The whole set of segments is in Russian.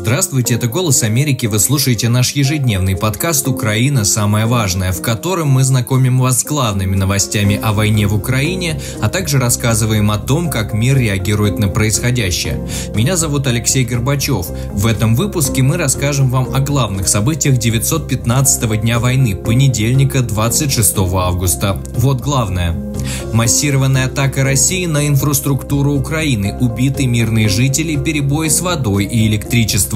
Здравствуйте, это «Голос Америки». Вы слушаете наш ежедневный подкаст «Украина. Самое важное», в котором мы знакомим вас с главными новостями о войне в Украине, а также рассказываем о том, как мир реагирует на происходящее. Меня зовут Алексей Горбачев. В этом выпуске мы расскажем вам о главных событиях 915-го дня войны, понедельника, 26 августа. Вот главное. Массированная атака России на инфраструктуру Украины, убиты мирные жители, перебои с водой и электричеством.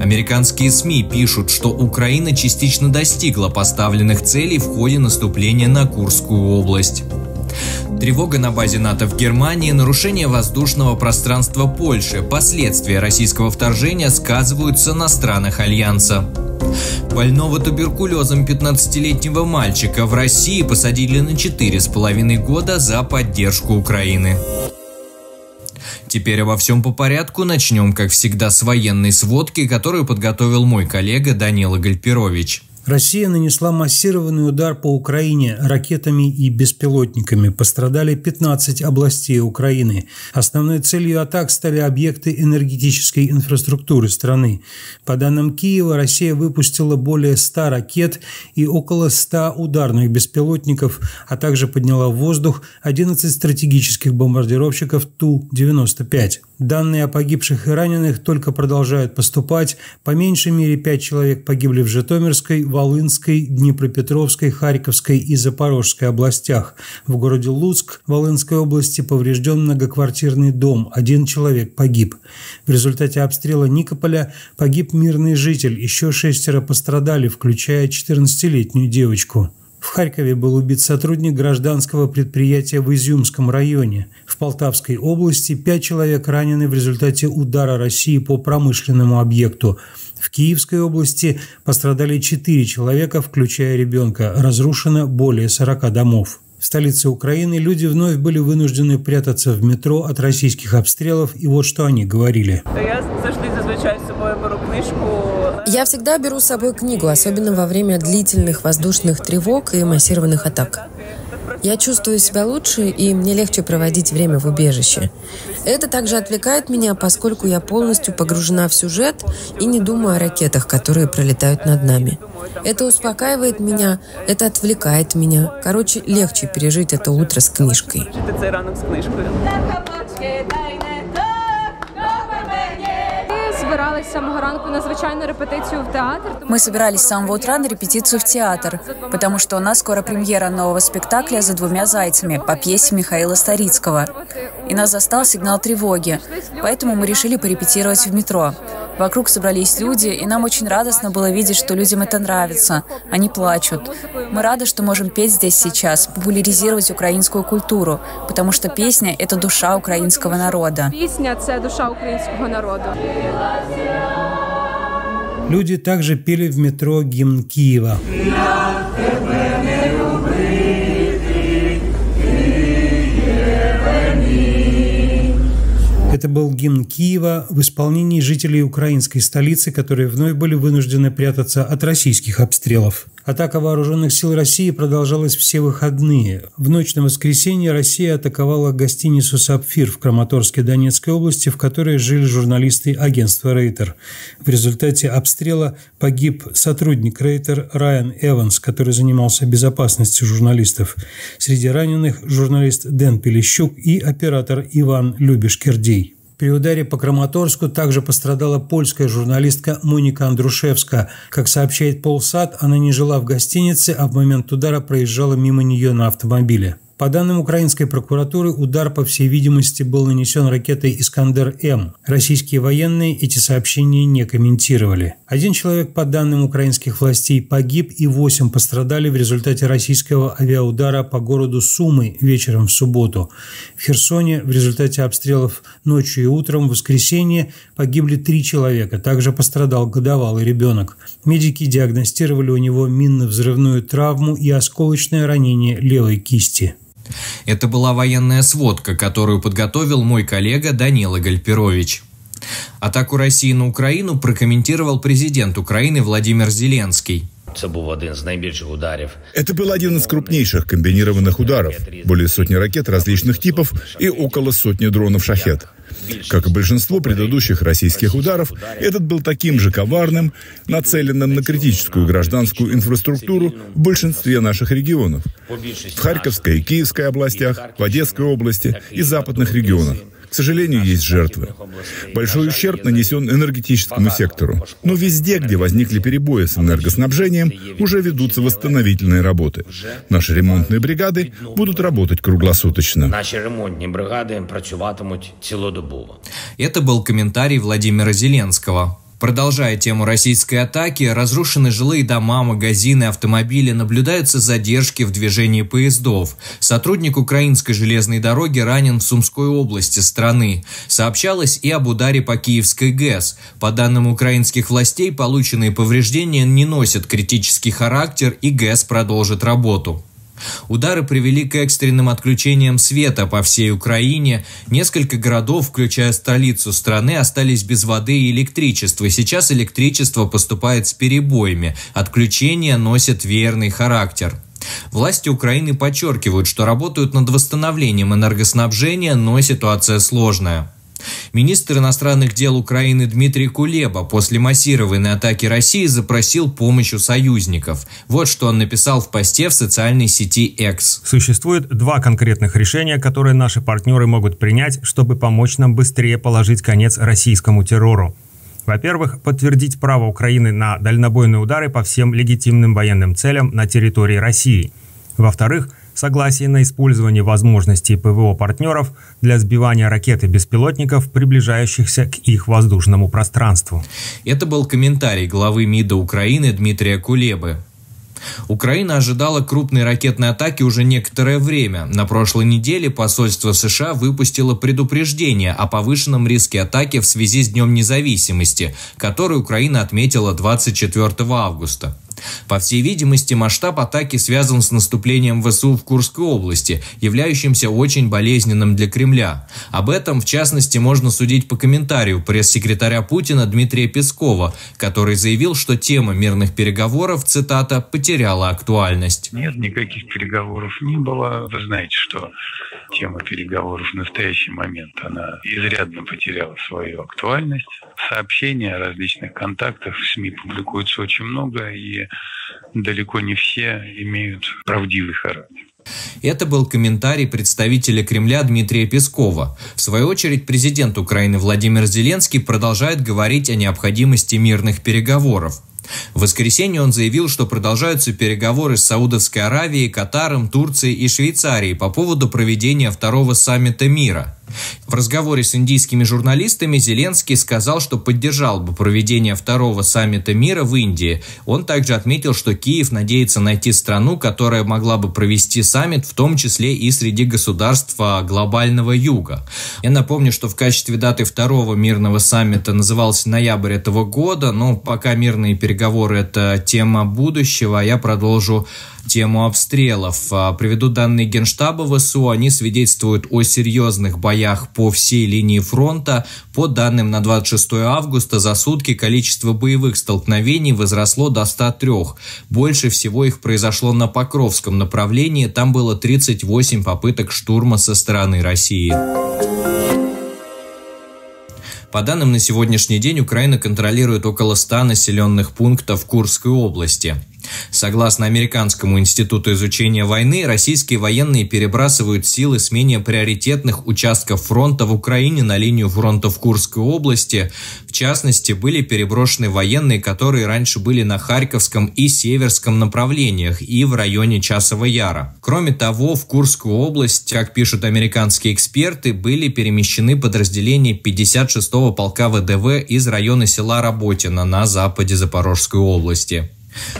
Американские СМИ пишут, что Украина частично достигла поставленных целей в ходе наступления на Курскую область. Тревога на базе НАТО в Германии, нарушение воздушного пространства Польши, последствия российского вторжения сказываются на странах Альянса. Больного туберкулезом 15-летнего мальчика в России посадили на 4,5 года за поддержку Украины. Теперь обо всем по порядку. Начнем, как всегда, с военной сводки, которую подготовил мой коллега Данила Гальперович. Россия нанесла массированный удар по Украине ракетами и беспилотниками. Пострадали 15 областей Украины. Основной целью атак стали объекты энергетической инфраструктуры страны. По данным Киева, Россия выпустила более 100 ракет и около 100 ударных беспилотников, а также подняла в воздух 11 стратегических бомбардировщиков Ту-95. Данные о погибших и раненых только продолжают поступать. По меньшей мере 5 человек погибли в Житомирской, Волынской, Днепропетровской, Харьковской и Запорожской областях. В городе Луцк Волынской области поврежден многоквартирный дом. 1 человек погиб. В результате обстрела Никополя погиб мирный житель. Еще 6 пострадали, включая 14-летнюю девочку. В Харькове был убит сотрудник гражданского предприятия в Изюмском районе. В Полтавской области 5 человек ранены в результате удара России по промышленному объекту. В Киевской области пострадали 4 человека, включая ребенка. Разрушено более 40 домов. В столице Украины люди вновь были вынуждены прятаться в метро от российских обстрелов, и вот что они говорили. Я всегда беру с собой книгу, особенно во время длительных воздушных тревог и массированных атак. Я чувствую себя лучше, и мне легче проводить время в убежище. Это также отвлекает меня, поскольку я полностью погружена в сюжет и не думаю о ракетах, которые пролетают над нами. Это успокаивает меня, это отвлекает меня. Короче, легче пережить это утро с книжкой. Мы собирались с самого утра на репетицию в театр, потому что у нас скоро премьера нового спектакля «За двумя зайцами» по пьесе Михаила Старицкого. И нас застал сигнал тревоги, поэтому мы решили порепетировать в метро. Вокруг собрались люди, и нам очень радостно было видеть, что людям это нравится. Они плачут. Мы рады, что можем петь здесь сейчас, популяризировать украинскую культуру, потому что песня — это душа украинского народа. Песня — это душа украинского народа. Люди также пели в метро гимн Киева. Это был гимн Киева в исполнении жителей украинской столицы, которые вновь были вынуждены прятаться от российских обстрелов. Атака вооруженных сил России продолжалась все выходные. В ночь на воскресенье Россия атаковала гостиницу «Сапфир» в Краматорске Донецкой области, в которой жили журналисты агентства «Рейтер». В результате обстрела погиб сотрудник «Рейтер» Райан Эванс, который занимался безопасностью журналистов. Среди раненых журналист Дэн Пелищук и оператор Иван Любиш-Кердей. При ударе по Краматорску также пострадала польская журналистка Моника Андрушевская. Как сообщает Полсат, она не жила в гостинице, а в момент удара проезжала мимо нее на автомобиле. По данным украинской прокуратуры, удар, по всей видимости, был нанесен ракетой «Искандер-М». Российские военные эти сообщения не комментировали. 1 человек, по данным украинских властей, погиб и 8 пострадали в результате российского авиаудара по городу Сумы вечером в субботу. В Херсоне в результате обстрелов ночью и утром в воскресенье погибли 3 человека. Также пострадал годовалый ребенок. Медики диагностировали у него минно-взрывную травму и осколочное ранение левой кисти. Это была военная сводка, которую подготовил мой коллега Данила Гальперович. Атаку России на Украину прокомментировал президент Украины Владимир Зеленский. Это был один из крупнейших комбинированных ударов. Более сотни ракет различных типов и около сотни дронов «Шахет». Как и большинство предыдущих российских ударов, этот был таким же коварным, нацеленным на критическую гражданскую инфраструктуру в большинстве наших регионов. В Харьковской и Киевской областях, в Одесской области и западных регионах. К сожалению, есть жертвы. Большой ущерб нанесен энергетическому сектору. Но везде, где возникли перебои с энергоснабжением, уже ведутся восстановительные работы. Наши ремонтные бригады будут работать круглосуточно. Наши ремонтные бригады працюватимуть цілодобово. Это был комментарий Владимира Зеленского. Продолжая тему российской атаки, разрушены жилые дома, магазины, автомобили, наблюдаются задержки в движении поездов. Сотрудник украинской железной дороги ранен в Сумской области страны. Сообщалось и об ударе по Киевской ГЭС. По данным украинских властей, полученные повреждения не носят критический характер, и ГЭС продолжит работу. Удары привели к экстренным отключениям света по всей Украине. Несколько городов, включая столицу страны, остались без воды и электричества. Сейчас электричество поступает с перебоями. Отключения носят веерный характер. Власти Украины подчеркивают, что работают над восстановлением энергоснабжения, но ситуация сложная. Министр иностранных дел Украины Дмитрий Кулеба после массированной атаки России запросил помощь у союзников. Вот что он написал в посте в социальной сети X. Существует два конкретных решения, которые наши партнеры могут принять, чтобы помочь нам быстрее положить конец российскому террору. Во-первых, подтвердить право Украины на дальнобойные удары по всем легитимным военным целям на территории России. Во-вторых, согласие на использование возможностей ПВО партнеров для сбивания ракет и беспилотников, приближающихся к их воздушному пространству. Это был комментарий главы МИДа Украины Дмитрия Кулебы. Украина ожидала крупной ракетной атаки уже некоторое время. На прошлой неделе посольство США выпустило предупреждение о повышенном риске атаки в связи с Днем независимости, который Украина отметила 24 августа. По всей видимости, масштаб атаки связан с наступлением ВСУ в Курской области, являющимся очень болезненным для Кремля. Об этом, в частности, можно судить по комментарию пресс-секретаря Путина Дмитрия Пескова, который заявил, что тема мирных переговоров, цитата, «потеряла актуальность». Нет, никаких переговоров не было. Вы знаете, что тема переговоров в настоящий момент, она изрядно потеряла свою актуальность. Сообщения о различных контактах в СМИ публикуются очень много, и далеко не все имеют правдивый характер. Это был комментарий представителя Кремля Дмитрия Пескова. В свою очередь, президент Украины Владимир Зеленский продолжает говорить о необходимости мирных переговоров. В воскресенье он заявил, что продолжаются переговоры с Саудовской Аравией, Катаром, Турцией и Швейцарией по поводу проведения второго саммита мира. В разговоре с индийскими журналистами Зеленский сказал, что поддержал бы проведение второго саммита мира в Индии. Он также отметил, что Киев надеется найти страну, которая могла бы провести саммит, в том числе и среди государств глобального юга. Я напомню, что в качестве даты второго мирного саммита назывался ноябрь этого года, но пока мирные переговоры – это тема будущего, я продолжу тему обстрелов. Приведу данные Генштаба ВСУ, они свидетельствуют о серьезных боях по всей линии фронта. По данным на 26 августа за сутки количество боевых столкновений возросло до 103. Больше всего их произошло на Покровском направлении, там было 38 попыток штурма со стороны России. По данным на сегодняшний день, Украина контролирует около 100 населенных пунктов Курской области. Согласно Американскому институту изучения войны, российские военные перебрасывают силы с менее приоритетных участков фронта в Украине на линию фронта в Курской области. В частности, были переброшены военные, которые раньше были на Харьковском и Северском направлениях и в районе Часова Яра. Кроме того, в Курскую область, как пишут американские эксперты, были перемещены подразделения 56-го полка ВДВ из района села Работино на западе Запорожской области.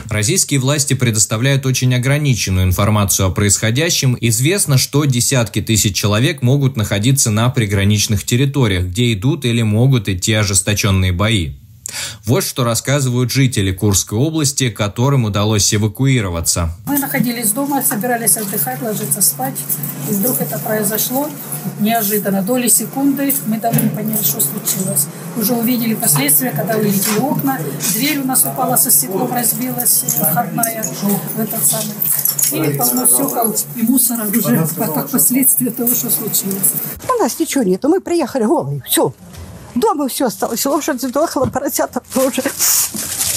Российские власти предоставляют очень ограниченную информацию о происходящем. Известно, что десятки тысяч человек могут находиться на приграничных территориях, где идут или могут идти ожесточенные бои. Вот что рассказывают жители Курской области, которым удалось эвакуироваться. Мы находились дома, собирались отдыхать, ложиться спать. И вдруг это произошло неожиданно. Доли секунды мы даже не поняли, что случилось. Уже увидели последствия, когда вылетели окна. Дверь у нас упала со стеклом, разбилась входная в этот самый. И полно всё, и мусора уже как последствия того, что случилось. у нас ничего нету, мы приехали голые, все. Дома все осталось, лошадь сдохла, поросята тоже.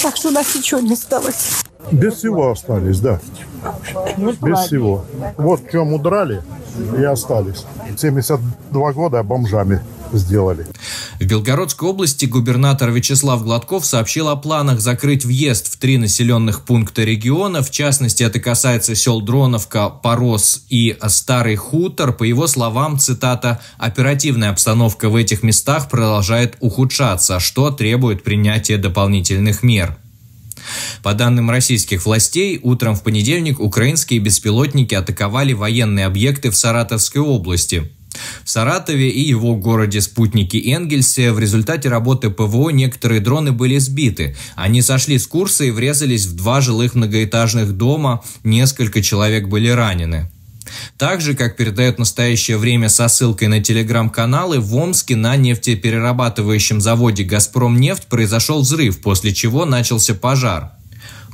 Так что у нас ничего не осталось. Без всего остались, да. Без всего. Вот в чем удрали и остались. 72 года бомжами сделали. В Белгородской области губернатор Вячеслав Гладков сообщил о планах закрыть въезд в 3 населенных пункта региона. В частности, это касается сел Дроновка, Порос и Старый Хутор. По его словам, цитата, «оперативная обстановка в этих местах продолжает ухудшаться, что требует принятия дополнительных мер». По данным российских властей, утром в понедельник украинские беспилотники атаковали военные объекты в Саратовской области. В Саратове и его городе спутники Энгельсе в результате работы ПВО некоторые дроны были сбиты. Они сошли с курса и врезались в 2 жилых многоэтажных дома, несколько человек были ранены. Также, как передает в настоящее время со ссылкой на телеграм-каналы, в Омске на нефтеперерабатывающем заводе «Газпромнефть» произошел взрыв, после чего начался пожар.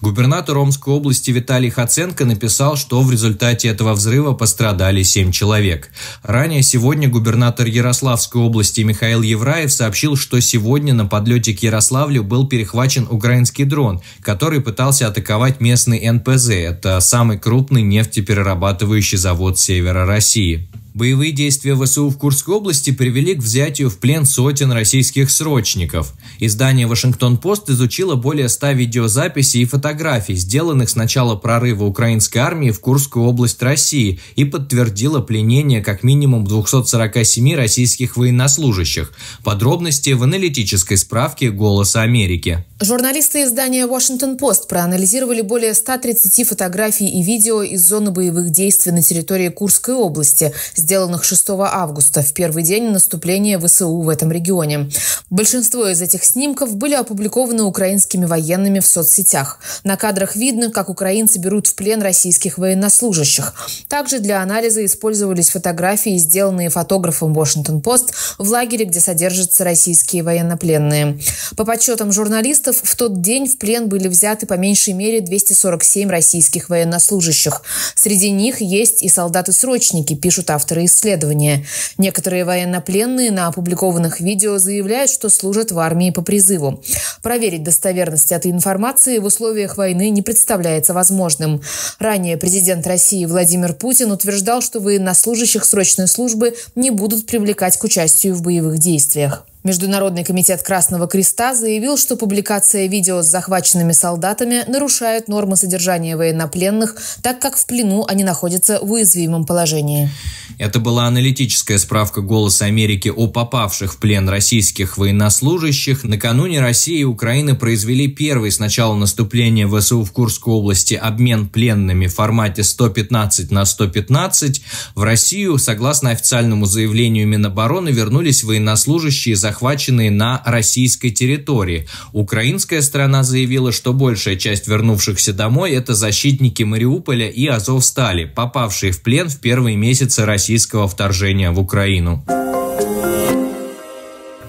Губернатор Омской области Виталий Хоценко написал, что в результате этого взрыва пострадали 7 человек. Ранее сегодня губернатор Ярославской области Михаил Евраев сообщил, что сегодня на подлете к Ярославлю был перехвачен украинский дрон, который пытался атаковать местный НПЗ. Это самый крупный нефтеперерабатывающий завод севера России. Боевые действия ВСУ в Курской области привели к взятию в плен сотен российских срочников. Издание Washington Post изучило более 100 видеозаписей и фотографий, сделанных с начала прорыва украинской армии в Курскую область России, и подтвердило пленение как минимум 247 российских военнослужащих. Подробности в аналитической справке «Голоса Америки». Журналисты издания Washington Post проанализировали более 130 фотографий и видео из зоны боевых действий на территории Курской области, сделанных 6 августа, в первый день наступления ВСУ в этом регионе. Большинство из этих снимков были опубликованы украинскими военными в соцсетях. На кадрах видно, как украинцы берут в плен российских военнослужащих. Также для анализа использовались фотографии, сделанные фотографом Washington Post в лагере, где содержатся российские военнопленные. По подсчетам журналистов, в тот день в плен были взяты по меньшей мере 247 российских военнослужащих. Среди них есть и солдаты-срочники, пишут авторы исследования. Некоторые военнопленные на опубликованных видео заявляют, что служат в армии по призыву. Проверить достоверность этой информации в условиях войны не представляется возможным. Ранее президент России Владимир Путин утверждал, что военнослужащих срочной службы не будут привлекать к участию в боевых действиях. Международный комитет Красного Креста заявил, что публикация видео с захваченными солдатами нарушает нормы содержания военнопленных, так как в плену они находятся в уязвимом положении. Это была аналитическая справка «Голоса Америки» о попавших в плен российских военнослужащих. Накануне Россия и Украина произвели первый с начала наступления ВСУ в Курской области обмен пленными в формате 115 на 115. В Россию, согласно официальному заявлению Минобороны, вернулись военнослужащие, захваченные на российской территории. Украинская сторона заявила, что большая часть вернувшихся домой – это защитники Мариуполя и Азовстали, попавшие в плен в первые месяцы российского вторжения в Украину.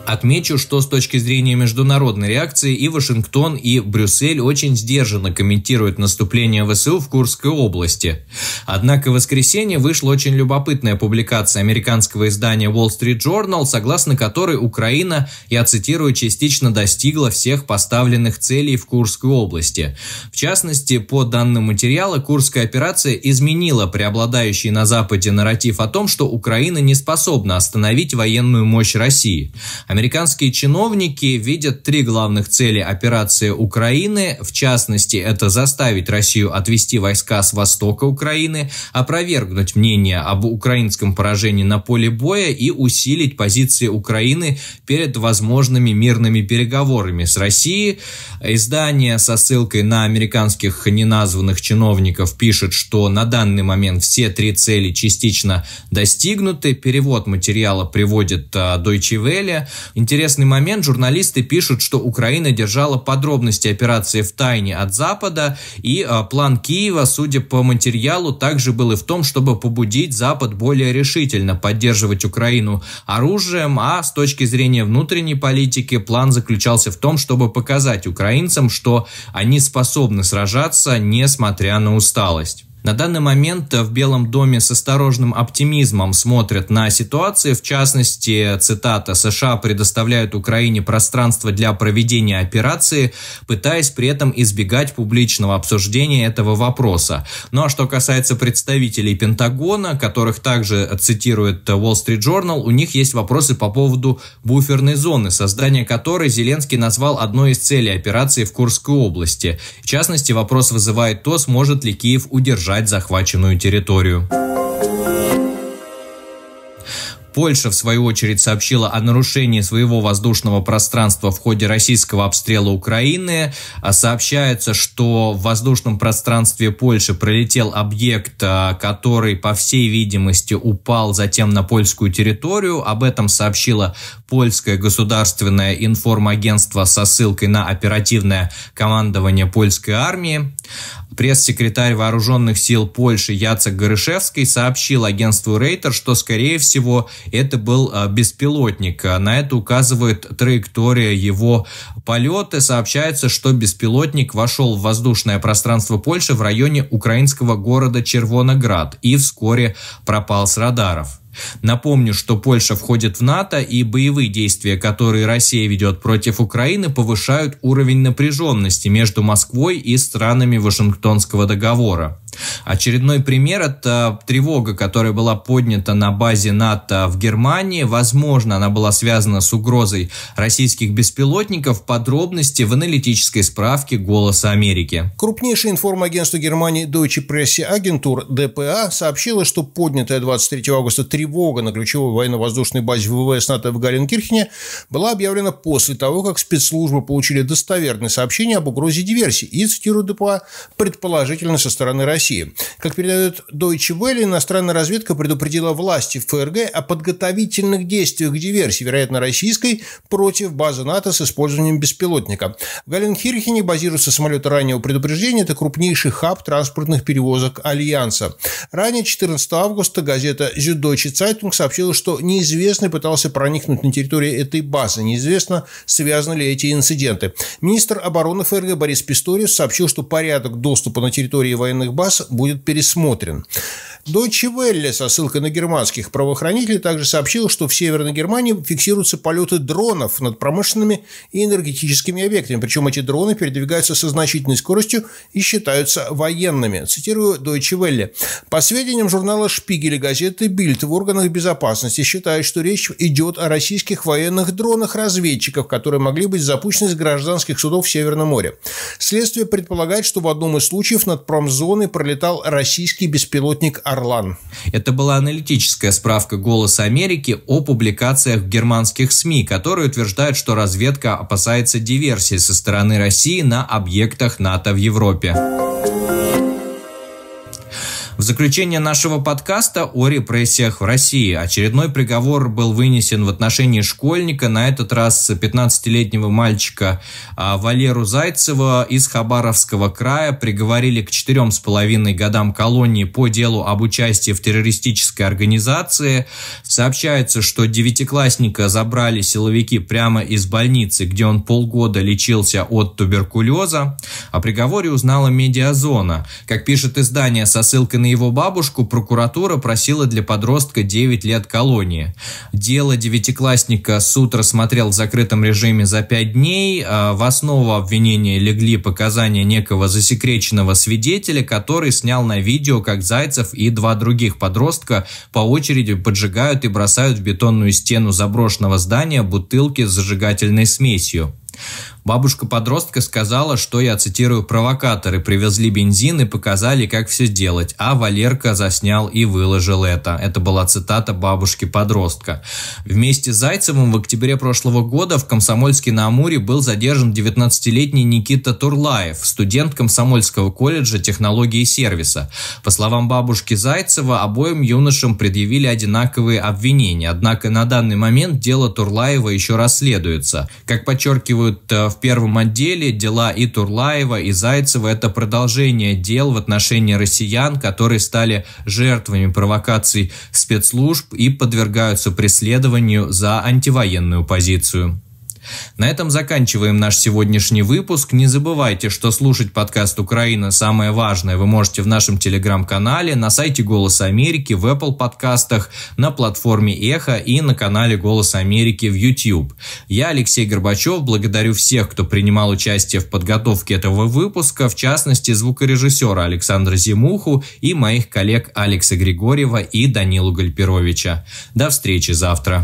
Отмечу, что с точки зрения международной реакции и Вашингтон, и Брюссель очень сдержанно комментируют наступление ВСУ в Курской области. Однако в воскресенье вышла очень любопытная публикация американского издания Wall Street Journal, согласно которой Украина, я цитирую, частично достигла всех поставленных целей в Курской области. В частности, по данным материала, Курская операция изменила преобладающий на Западе нарратив о том, что Украина не способна остановить военную мощь России. Американские чиновники видят 3 главных цели операции Украины. В частности, это заставить Россию отвести войска с востока Украины, опровергнуть мнение об украинском поражении на поле боя и усилить позиции Украины перед возможными мирными переговорами с Россией. Издание со ссылкой на американских неназванных чиновников пишет, что на данный момент все 3 цели частично достигнуты. Перевод материала приводит Deutsche Welle. Интересный момент. Журналисты пишут, что Украина держала подробности операции в тайне от Запада, и план Киева, судя по материалу, также был и в том, чтобы побудить Запад более решительно поддерживать Украину оружием, а с точки зрения внутренней политики план заключался в том, чтобы показать украинцам, что они способны сражаться, несмотря на усталость. На данный момент в Белом доме с осторожным оптимизмом смотрят на ситуацию. В частности, цитата, США предоставляют Украине пространство для проведения операции, пытаясь при этом избегать публичного обсуждения этого вопроса. Ну а что касается представителей Пентагона, которых также цитирует Wall Street Journal, у них есть вопросы по поводу буферной зоны, создание которой Зеленский назвал одной из целей операции в Курской области. В частности, вопрос вызывает то, сможет ли Киев удержать захваченную территорию. Польша, в свою очередь, сообщила о нарушении своего воздушного пространства в ходе российского обстрела Украины. Сообщается, что в воздушном пространстве Польши пролетел объект, который, по всей видимости, упал затем на польскую территорию. Об этом сообщила польское государственное информагентство со ссылкой на оперативное командование польской армии. Пресс-секретарь Вооруженных сил Польши Яцек Горышевский сообщил агентству Рейтер, что, скорее всего, это был беспилотник. На это указывает траектория его полета. Сообщается, что беспилотник вошел в воздушное пространство Польши в районе украинского города Червоноград и вскоре пропал с радаров. Напомню, что Польша входит в НАТО, и боевые действия, которые Россия ведет против Украины, повышают уровень напряженности между Москвой и странами Вашингтонского договора. Очередной пример – это тревога, которая была поднята на базе НАТО в Германии. Возможно, она была связана с угрозой российских беспилотников. Подробности в аналитической справке «Голоса Америки». Крупнейшее информагентство Германии Deutsche Presse Agentur DPA сообщило, что поднятая 23 августа тревога на ключевой военно-воздушной базе ВВС НАТО в Галенкирхене была объявлена после того, как спецслужбы получили достоверные сообщения об угрозе диверсии и, цитирую ДПА, предположительно со стороны России. Как передает Deutsche Welle, иностранная разведка предупредила власти ФРГ о подготовительных действиях к диверсии, вероятно, российской, против базы НАТО с использованием беспилотника. В Галенкирхене базируются самолеты раннего предупреждения, это крупнейший хаб транспортных перевозок Альянса. Ранее, 14 августа, газета Süddeutsche Zeitung сообщила, что неизвестный пытался проникнуть на территорию этой базы. Неизвестно, связаны ли эти инциденты. Министр обороны ФРГ Борис Писториус сообщил, что порядок доступа на территории военных баз будет пересмотрен. Deutsche Welle со ссылкой на германских правоохранителей также сообщила, что в Северной Германии фиксируются полеты дронов над промышленными и энергетическими объектами. Причем эти дроны передвигаются со значительной скоростью и считаются военными. Цитирую Deutsche Welle. По сведениям журнала «Шпигель» и газеты «Бильд», в органах безопасности считают, что речь идет о российских военных дронах-разведчиков, которые могли быть запущены с гражданских судов в Северном море. Следствие предполагает, что в одном из случаев над промзоной пролетал российский беспилотник «Орлан». Это была аналитическая справка «Голоса Америки» о публикациях в германских СМИ, которые утверждают, что разведка опасается диверсии со стороны России на объектах НАТО в Европе. В заключение нашего подкаста о репрессиях в России. Очередной приговор был вынесен в отношении школьника, на этот раз 15-летнего мальчика Валеру Зайцева из Хабаровского края. Приговорили к 4,5 годам колонии по делу об участии в террористической организации. Сообщается, что девятиклассника забрали силовики прямо из больницы, где он полгода лечился от туберкулеза. О приговоре узнала «Медиазона». Как пишет издание со ссылкой на его бабушку, прокуратура просила для подростка 9 лет колонии. Дело девятиклассника суд рассмотрел в закрытом режиме за 5 дней. В основу обвинения легли показания некого засекреченного свидетеля, который снял на видео, как Зайцев и 2 других подростка по очереди поджигают и бросают в бетонную стену заброшенного здания бутылки с зажигательной смесью. Бабушка подростка сказала, что, я цитирую, провокаторы привезли бензин и показали, как все делать, а Валерка заснял и выложил это. Это была цитата бабушки подростка. Вместе с Зайцевым в октябре прошлого года в Комсомольске-на-Амуре был задержан 19-летний Никита Турлаев, студент Комсомольского колледжа технологии и сервиса. По словам бабушки Зайцева, обоим юношам предъявили одинаковые обвинения, однако на данный момент дело Турлаева еще расследуется. Как подчеркивают в первом отделе, дела и Турлаева, и Зайцева – это продолжение дел в отношении россиян, которые стали жертвами провокаций спецслужб и подвергаются преследованию за антивоенную позицию. На этом заканчиваем наш сегодняшний выпуск. Не забывайте, что слушать подкаст «Украина. Самое важное» вы можете в нашем телеграм-канале, на сайте «Голоса Америки», в Apple подкастах, на платформе «Эхо» и на канале «Голос Америки» в YouTube. Я, Алексей Горбачев, благодарю всех, кто принимал участие в подготовке этого выпуска, в частности, звукорежиссера Александра Зимуху и моих коллег Алекса Григорьева и Данилу Гальперовича. До встречи завтра.